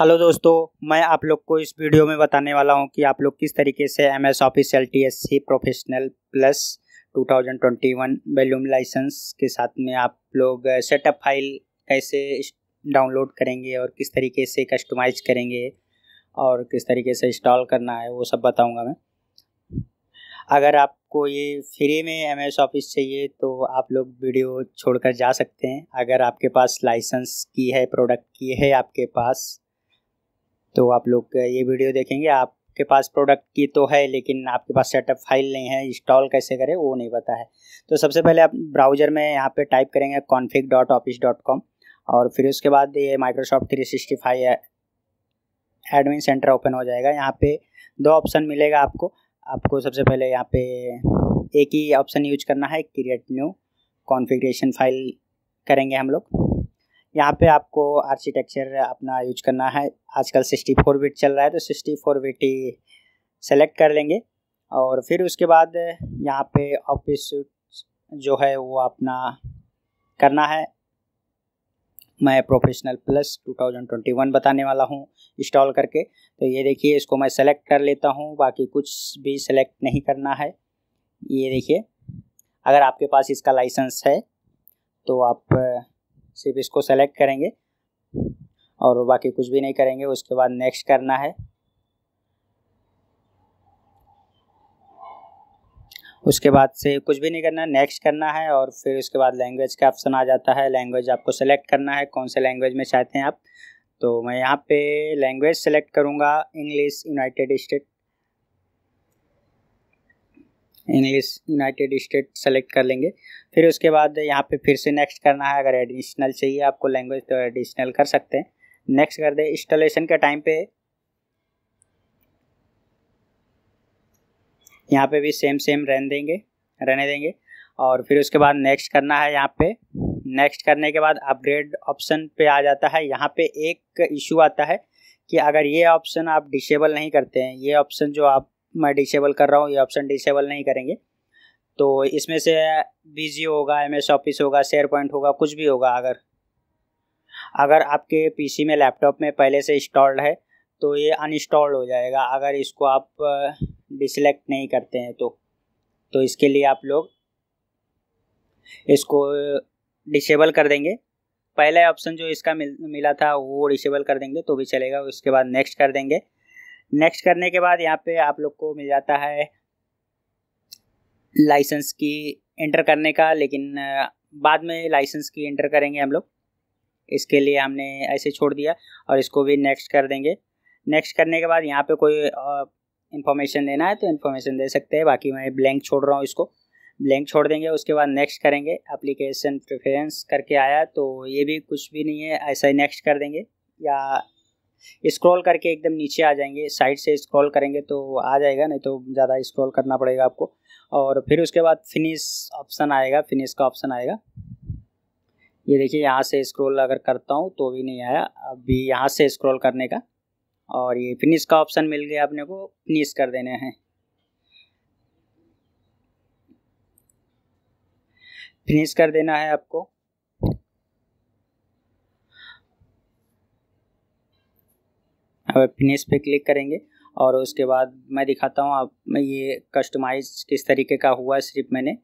Hello दोस्तों, मैं आप लोग को इस वीडियो में बताने वाला हूं कि आप लोग किस तरीके से MS Office LTSC Professional Plus 2021 volume licence के साथ में आप लोग सेटअप फाइल कैसे डाउनलोड करेंगे और किस तरीके से कस्टमाइज करेंगे और किस तरीके से इंस्टॉल करना है वो सब बताऊंगा मैं। अगर आपको ये फ्री में MS Office चाहिए तो आप लोग वीडियो छोड़कर जा सकते हैं। अगर आपके पास लाइसेंस की है, प्रोडक्ट की है आपके पास, तो आप लोग ये वीडियो देखेंगे। आपके पास प्रोडक्ट की तो है लेकिन आपके पास सेटअप फाइल नहीं है, इंस्टॉल कैसे करें वो नहीं पता है। तो सबसे पहले आप ब्राउज़र में यहाँ पे टाइप करेंगे config.office.com और फिर उसके बाद ये माइक्रोसॉफ्ट 365 एडमिन सेंटर ओपन हो जाएगा। यहाँ पे दो ऑप्शन मिलेगा आपको। आपको सबसे पहले यहाँ पे एक ही ऑप्शन यूज करना है, क्रिएट न्यू कॉन्फ़िगरेशन फाइल करेंगे हम लोग। यहाँ पे आपको आर्किटेक्चर अपना यूज करना है। आजकल 64 बिट चल रहा है तो 64 बिट ही सेलेक्ट कर लेंगे और फिर उसके बाद यहाँ पे ऑफिस जो है वो अपना करना है। मैं प्रोफेशनल प्लस 2021 बताने वाला हूँ इंस्टॉल करके। तो ये देखिए, इसको मैं सेलेक्ट कर लेता हूँ, बाकी कुछ भी सेलेक्ट नहीं करना है। ये देखिए, अगर आपके पास इसका लाइसेंस है तो आप सिर्फ इसको सेलेक्ट करेंगे और बाकी कुछ भी नहीं करेंगे। उसके बाद नेक्स्ट करना है। उसके बाद से कुछ भी नहीं करना है, नेक्स्ट करना है और फिर उसके बाद लैंग्वेज का ऑप्शन आ जाता है। लैंग्वेज आपको सेलेक्ट करना है, कौन से लैंग्वेज में चाहते हैं आप। तो मैं यहाँ पे लैंग्वेज सेलेक्ट करूँगा इंग्लिश यूनाइटेड स्टेट सेलेक्ट कर लेंगे। फिर उसके बाद यहाँ पे फिर से नेक्स्ट करना है। अगर एडिशनल चाहिए आपको लैंग्वेज तो एडिशनल कर सकते हैं, नेक्स्ट कर दें। इंस्टॉलेशन के टाइम पे यहाँ पे भी सेम रहने देंगे और फिर उसके बाद नेक्स्ट करना है। यहाँ पे नेक्स्ट करने के बाद अपग्रेड ऑप्शन पे आ जाता है। यहाँ पे एक इशू आता है कि अगर ये ऑप्शन आप डिसेबल नहीं करते हैं, ये ऑप्शन जो मैं डिसेबल कर रहा हूँ, ये ऑप्शन डिसेबल नहीं करेंगे तो इसमें से बिजियो होगा, MS Office होगा, शेयर पॉइंट होगा, कुछ भी होगा। अगर आपके PC में, लैपटॉप में पहले से इंस्टॉल्ड है तो ये अनइंस्टॉल हो जाएगा अगर इसको आप डिसेलेक्ट नहीं करते हैं। तो इसके लिए आप लोग इसको डिसेबल कर देंगे। पहला ऑप्शन जो इसका मिला था वो डिसेबल कर देंगे तो भी चलेगा। उसके बाद नेक्स्ट कर देंगे। नेक्स्ट करने के बाद यहाँ पे आप लोग को मिल जाता है लाइसेंस की एंटर करने का, लेकिन बाद में लाइसेंस की एंटर करेंगे हम लोग। इसके लिए हमने ऐसे छोड़ दिया और इसको भी नेक्स्ट कर देंगे। नेक्स्ट करने के बाद यहाँ पे कोई इन्फॉर्मेशन देना है तो इन्फॉर्मेशन दे सकते हैं, बाकी मैं ब्लैंक छोड़ रहा हूँ, इसको ब्लैंक छोड़ देंगे। उसके बाद नेक्स्ट करेंगे। एप्लीकेशन प्रेफरेंस करके आया तो ये भी कुछ भी नहीं है, ऐसा ही नेक्स्ट कर देंगे या स्क्रॉल करके एकदम नीचे आ जाएंगे। साइड से स्क्रॉल करेंगे तो आ जाएगा, नहीं तो ज़्यादा स्क्रॉल करना पड़ेगा आपको। और फिर उसके बाद फिनिश ऑप्शन आएगा, फिनिश का ऑप्शन आएगा। ये देखिए, यहाँ से स्क्रॉल अगर करता हूँ तो भी नहीं आया, अभी यहाँ से स्क्रॉल करने का और ये फिनिश का ऑप्शन मिल गया, अपने को फिनिश कर देने हैं। फिनिश कर देना है आपको। अब फिनिश पे क्लिक करेंगे और उसके बाद मैं दिखाता हूँ आप में ये कस्टमाइज किस तरीके का हुआ। सिर्फ मैंने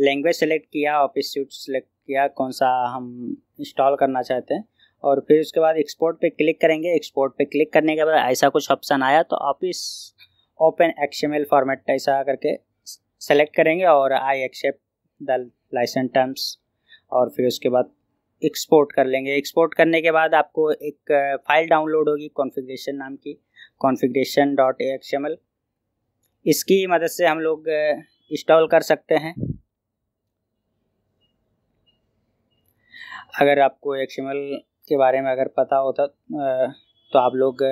लैंग्वेज सेलेक्ट किया, ऑफिस सूट सेलेक्ट किया, कौन सा हम इंस्टॉल करना चाहते हैं और फिर उसके बाद एक्सपोर्ट पे क्लिक करेंगे। एक्सपोर्ट पे क्लिक करने के बाद ऐसा कुछ ऑप्शन आया तो ऑफिस ओपन XML फॉर्मेट ऐसा करके सेलेक्ट करेंगे और I accept the licence terms और फिर उसके बाद एक्सपोर्ट कर लेंगे। एक्सपोर्ट करने के बाद आपको एक फाइल डाउनलोड होगी कॉन्फ़िगरेशन नाम की, configuration.xml। इसकी मदद से हम लोग इंस्टॉल कर सकते हैं। अगर आपको XML के बारे में अगर पता होता तो आप लोग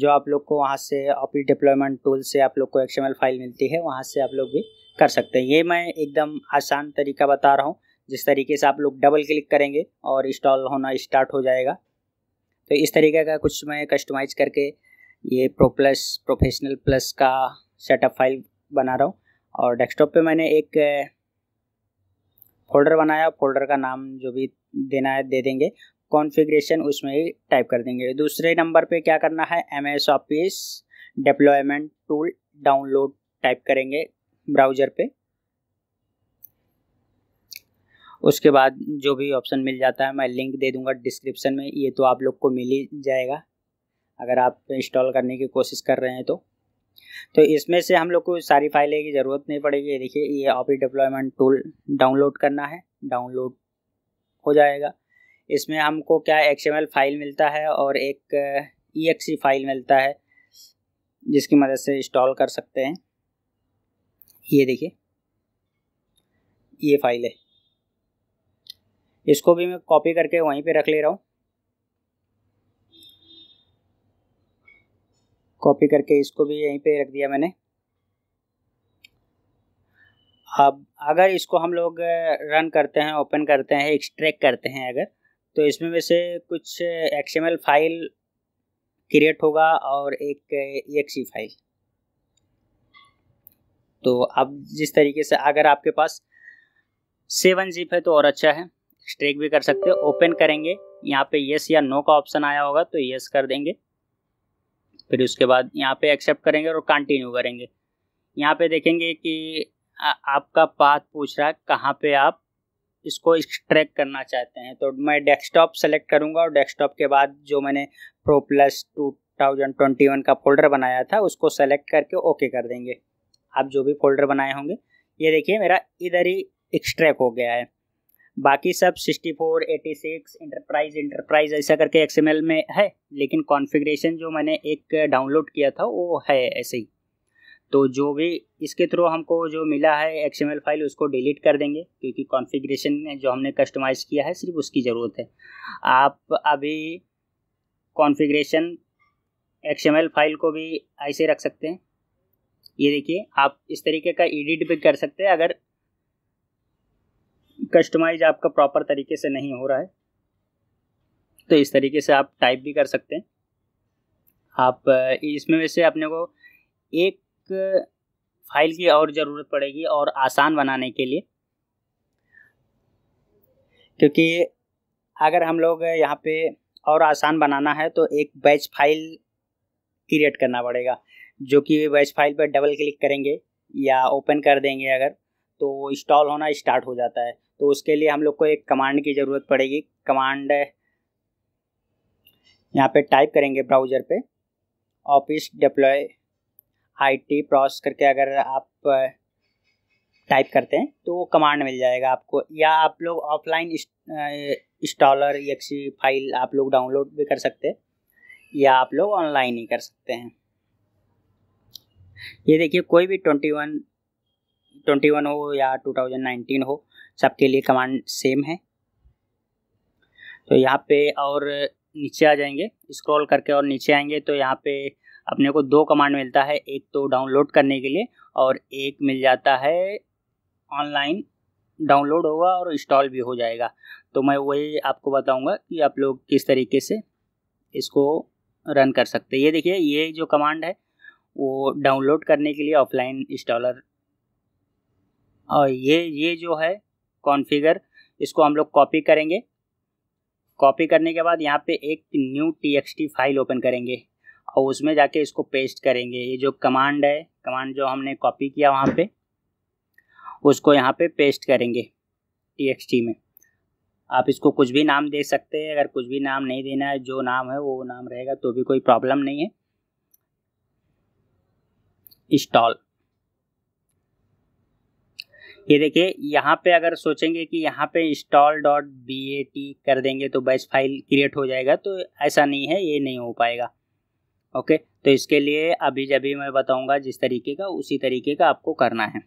जो आप लोग को वहाँ से ऑफिस डिप्लॉयमेंट टूल से आप लोग को XML फाइल मिलती है, वहाँ से आप लोग भी कर सकते हैं। ये मैं एकदम आसान तरीका बता रहा हूँ, जिस तरीके से आप लोग डबल क्लिक करेंगे और इंस्टॉल होना स्टार्ट हो जाएगा। तो इस तरीके का कुछ मैं कस्टमाइज करके ये प्रोफेशनल प्लस का सेटअप फाइल बना रहा हूँ। और डेस्कटॉप पे मैंने एक फ़ोल्डर बनाया, फ़ोल्डर का नाम जो भी देना है दे देंगे। कॉन्फ़िगरेशन उसमें ही टाइप कर देंगे। दूसरे नंबर पे क्या करना है, MS office deployment tool download type करेंगे ब्राउज़र पे। उसके बाद जो भी ऑप्शन मिल जाता है मैं लिंक दे दूंगा डिस्क्रिप्शन में, ये तो आप लोग को मिल ही जाएगा अगर आप इंस्टॉल करने की कोशिश कर रहे हैं तो इसमें से हम लोग को सारी फाइलें की ज़रूरत नहीं पड़ेगी। देखिए ये ऑफिस डिप्लॉयमेंट टूल डाउनलोड करना है, डाउनलोड हो जाएगा। इसमें हमको क्या XML फाइल मिलता है और एक EXE फाइल मिलता है जिसकी मदद से इंस्टॉल कर सकते हैं। ये देखिए ये फाइल है, इसको भी मैं कॉपी करके वहीं पे रख ले रहा हूँ। कॉपी करके इसको भी यहीं पे रख दिया मैंने। अब अगर इसको हम लोग रन करते हैं, ओपन करते हैं, एक्सट्रैक्ट करते हैं अगर, तो इसमें में से कुछ XML फाइल क्रिएट होगा और एक EXE फाइल। तो अब जिस तरीके से अगर आपके पास 7zip है तो और अच्छा है, एक्सट्रैक्ट भी कर सकते हो। ओपन करेंगे, यहाँ पे येस या नो का ऑप्शन आया होगा तो येस कर देंगे। फिर उसके बाद यहाँ पे एक्सेप्ट करेंगे और कंटिन्यू करेंगे। यहाँ पे देखेंगे कि आपका पाथ पूछ रहा है कहाँ पे आप इसको एक्सट्रैक्ट करना चाहते हैं। तो मैं डेस्कटॉप सेलेक्ट करूँगा और डेस्कटॉप के बाद जो मैंने प्रो प्लस 2021 का फोल्डर बनाया था उसको सेलेक्ट करके ओके कर देंगे। आप जो भी फोल्डर बनाए होंगे, ये देखिए मेरा इधर ही एक्सट्रैक्ट हो गया है। बाकी सब 64, 86, इंटरप्राइज ऐसा करके XML में है, लेकिन कॉन्फ़िगरेशन जो मैंने एक डाउनलोड किया था वो है ऐसे ही। तो जो भी इसके थ्रू हमको जो मिला है XML फाइल उसको डिलीट कर देंगे, क्योंकि कॉन्फ़िगरेशन में जो हमने कस्टमाइज़ किया है सिर्फ उसकी ज़रूरत है। आप अभी कॉन्फ़िगरेशन XML फाइल को भी ऐसे रख सकते हैं। ये देखिए आप इस तरीके का एडिट भी कर सकते हैं अगर कस्टमाइज आपका प्रॉपर तरीके से नहीं हो रहा है, तो इस तरीके से आप टाइप भी कर सकते हैं। आप इसमें वैसे अपने को एक फाइल की और ज़रूरत पड़ेगी और आसान बनाने के लिए, क्योंकि अगर हम लोग यहाँ पे और आसान बनाना है तो एक बैच फाइल क्रिएट करना पड़ेगा, जो कि बैच फाइल पर डबल क्लिक करेंगे या ओपन कर देंगे अगर तो इंस्टॉल होना स्टार्ट हो जाता है। तो उसके लिए हम लोग को एक कमांड की ज़रूरत पड़ेगी। कमांड यहाँ पे टाइप करेंगे ब्राउज़र पे, ऑफिस डिप्लॉय IT प्रोस करके अगर आप टाइप करते हैं तो वो कमांड मिल जाएगा आपको। या आप लोग ऑफलाइन इंस्टॉलर EXE फाइल आप लोग डाउनलोड भी कर सकते हैं, या आप लोग ऑनलाइन ही कर सकते हैं। ये देखिए कोई भी 2021 हो या 2019 हो, सबके लिए कमांड सेम है। तो यहाँ पे और नीचे आ जाएंगे, स्क्रॉल करके और नीचे आएंगे तो यहाँ पे अपने को दो कमांड मिलता है, एक तो डाउनलोड करने के लिए और एक मिल जाता है ऑनलाइन डाउनलोड होगा और इंस्टॉल भी हो जाएगा। तो मैं वही आपको बताऊंगा कि आप लोग किस तरीके से इसको रन कर सकते हैं। ये देखिए ये जो कमांड है वो डाउनलोड करने के लिए ऑफलाइन इंस्टॉलर, और ये जो है कॉन्फ़िगर, इसको हम लोग कॉपी करेंगे। कॉपी करने के बाद यहाँ पे एक न्यू txt फाइल ओपन करेंगे और उसमें जाके इसको पेस्ट करेंगे। ये जो कमांड है, कमांड जो हमने कॉपी किया वहाँ पे, उसको यहाँ पे पेस्ट करेंगे txt में। आप इसको कुछ भी नाम दे सकते हैं, अगर कुछ भी नाम नहीं देना है जो नाम है वो नाम रहेगा तो भी कोई प्रॉब्लम नहीं है। इंस्टॉल, ये देखिए यहाँ पे अगर सोचेंगे कि यहाँ पे install.bat कर देंगे तो बैच फाइल क्रिएट हो जाएगा, तो ऐसा नहीं है, ये नहीं हो पाएगा। ओके, तो इसके लिए अभी जब भी मैं बताऊँगा जिस तरीके का उसी तरीके का आपको करना है।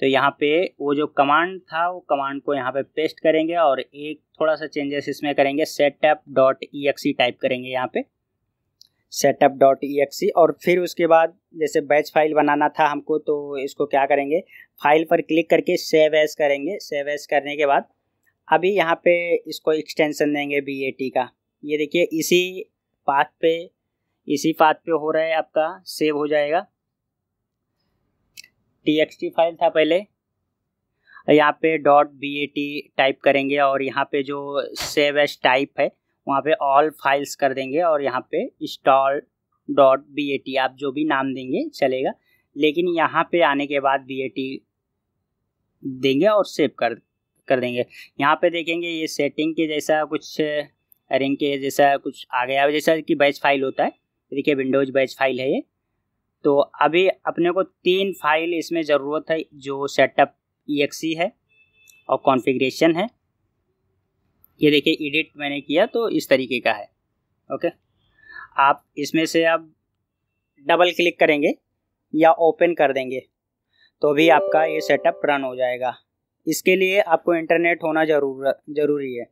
तो यहाँ पे वो जो कमांड था वो कमांड को यहाँ पे पेस्ट करेंगे और एक थोड़ा सा चेंजेस इसमें करेंगे। setup.exe टाइप करेंगे यहाँ पे, setup.exe। और फिर उसके बाद जैसे बैच फाइल बनाना था हमको, तो इसको क्या करेंगे, फाइल पर क्लिक करके सेव एज करेंगे। सेव एज करने के बाद अभी यहाँ पे इसको एक्सटेंशन देंगे BAT का। ये देखिए इसी पाथ पे हो रहा है, आपका सेव हो जाएगा। txt फाइल था पहले, यहाँ पे .bat टाइप करेंगे और यहाँ पे जो सेव एज टाइप है वहाँ पे ऑल फाइल्स कर देंगे और यहाँ पे इंस्टॉल डॉट BAT आप जो भी नाम देंगे चलेगा, लेकिन यहाँ पे आने के बाद BAT देंगे और सेव कर देंगे। यहाँ पे देखेंगे ये सेटिंग के जैसा कुछ रिंग के जैसा कुछ आ गया, जैसा कि बैच फाइल होता है। देखिए विंडोज बैच फाइल है ये। तो अभी अपने को 3 फाइल इसमें ज़रूरत है, जो सेटअप EXE है और कॉन्फ़िगरेशन है। ये देखिए एडिट मैंने किया तो इस तरीके का है। ओके, आप इसमें से अब डबल क्लिक करेंगे या ओपन कर देंगे तो भी आपका ये सेटअप रन हो जाएगा। इसके लिए आपको इंटरनेट होना ज़रूरी है।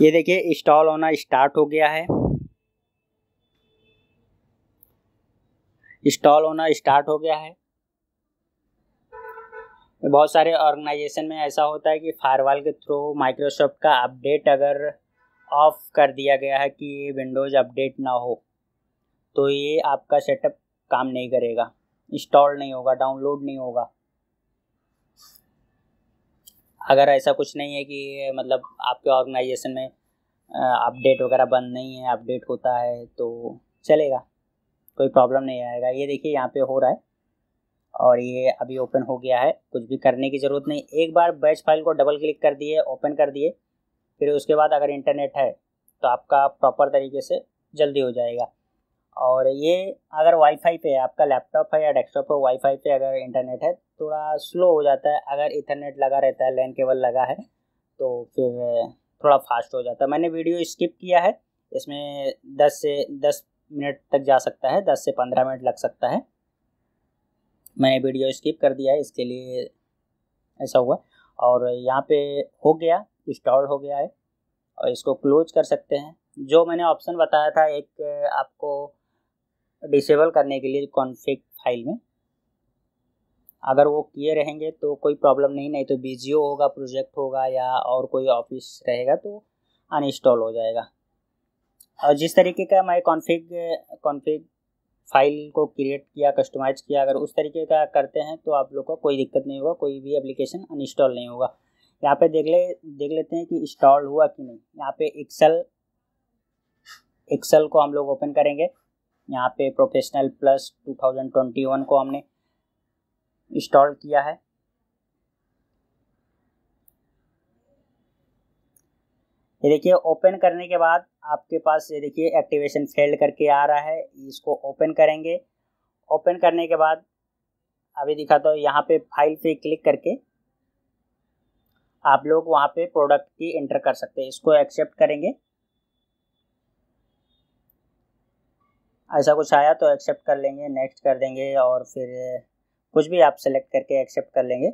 ये देखिए इंस्टॉल होना स्टार्ट हो गया है, इंस्टॉल होना स्टार्ट हो गया है। बहुत सारे ऑर्गेनाइजेशन में ऐसा होता है कि फायरवॉल के थ्रू माइक्रोसॉफ्ट का अपडेट अगर ऑफ कर दिया गया है कि विंडोज़ अपडेट ना हो तो ये आपका सेटअप काम नहीं करेगा, इंस्टॉल नहीं होगा, डाउनलोड नहीं होगा। अगर ऐसा कुछ नहीं है कि मतलब आपके ऑर्गेनाइजेशन में अपडेट वगैरह बंद नहीं है, अपडेट होता है तो चलेगा, कोई प्रॉब्लम नहीं आएगा। ये देखिए यहाँ पे हो रहा है और ये अभी ओपन हो गया है, कुछ भी करने की ज़रूरत नहीं। एक बार बैच फाइल को डबल क्लिक कर दिए, ओपन कर दिए, फिर उसके बाद अगर इंटरनेट है तो आपका प्रॉपर तरीके से जल्दी हो जाएगा। और ये अगर वाईफाई पे आपका लैपटॉप है या डेस्कटॉप है, वाईफाई पे अगर इंटरनेट है थोड़ा स्लो हो जाता है। अगर इथरनेट लगा रहता है, लैन केबल लगा है तो फिर थोड़ा फास्ट हो जाता है। मैंने वीडियो स्किप किया है, इसमें 10 से 10 मिनट तक जा सकता है, 10 से 15 मिनट लग सकता है। मैंने वीडियो स्किप कर दिया है इसके लिए ऐसा हुआ। और यहाँ पे हो गया, इंस्टॉल हो गया है और इसको क्लोज कर सकते हैं। जो मैंने ऑप्शन बताया था एक आपको डिसेबल करने के लिए कॉन्फ़िग फाइल में, अगर वो किए रहेंगे तो कोई प्रॉब्लम नहीं तो बिजियो होगा, प्रोजेक्ट होगा या और कोई ऑफिस रहेगा तो अनइंस्टॉल हो जाएगा। और जिस तरीके का मैं कॉन्फ़िग फाइल को क्रिएट किया, कस्टमाइज़ किया, अगर उस तरीके का करते हैं तो आप लोग का कोई दिक्कत नहीं होगा, कोई भी एप्लीकेशन अनइंस्टॉल नहीं होगा। यहाँ पे देख लेते हैं कि इंस्टॉल हुआ कि नहीं। यहाँ पे एक्सेल को हम लोग ओपन करेंगे। यहाँ पे प्रोफेशनल प्लस 2021 को हमने इंस्टॉल किया है। ये देखिए ओपन करने के बाद आपके पास ये देखिए एक्टिवेशन फेल्ड करके आ रहा है, इसको ओपन करेंगे। ओपन करने के बाद अभी दिखाता हूँ, यहाँ पे फाइल पे क्लिक करके आप लोग वहाँ पे प्रोडक्ट की एंटर कर सकते हैं। इसको एक्सेप्ट करेंगे, ऐसा कुछ आया तो एक्सेप्ट कर लेंगे, नेक्स्ट कर देंगे और फिर कुछ भी आप सेलेक्ट करके एक्सेप्ट कर लेंगे,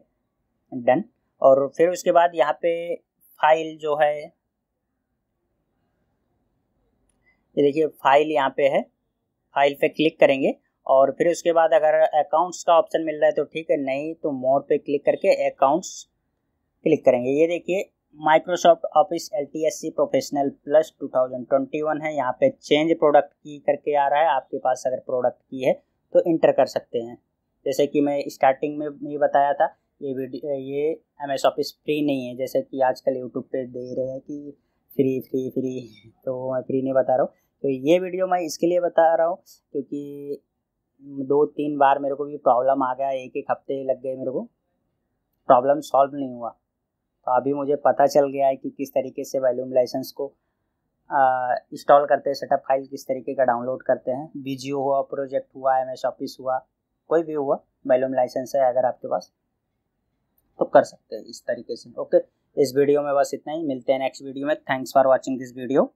डन। और फिर उसके बाद यहाँ पे फाइल जो है ये देखिए फाइल यहाँ पे है, फाइल पे क्लिक करेंगे। और फिर उसके बाद अगर अकाउंट्स का ऑप्शन मिल रहा है तो ठीक है, नहीं तो मोर पे क्लिक करके अकाउंट्स क्लिक करेंगे। ये देखिए Microsoft office LTSC professional plus 2021 है। यहाँ पे चेंज प्रोडक्ट की करके आ रहा है, आपके पास अगर प्रोडक्ट की है तो इंटर कर सकते हैं। जैसे कि मैं स्टार्टिंग में भी बताया था, ये MS ऑफिस फ्री नहीं है, जैसे कि आजकल यूट्यूब पे दे रहे हैं कि फ्री, तो मैं फ्री नहीं बता रहा हूँ। तो ये वीडियो मैं इसके लिए बता रहा हूँ क्योंकि 2-3 बार मेरे को भी प्रॉब्लम आ गया, 1-1 हफ्ते लग गए मेरे को, प्रॉब्लम सॉल्व नहीं हुआ। तो अभी मुझे पता चल गया है कि किस तरीके से वॉल्यूम लाइसेंस को इंस्टॉल करते हैं, सेटअप फाइल किस तरीके का डाउनलोड करते हैं। बिजियो हुआ, प्रोजेक्ट हुआ, MS ऑफिस हुआ, कोई भी हुआ, वॉल्यूम लाइसेंस है अगर आपके पास तो कर सकते हैं इस तरीके से। ओके, इस वीडियो में बस इतना ही, मिलते हैं नेक्स्ट वीडियो में। Thanks for watching this video.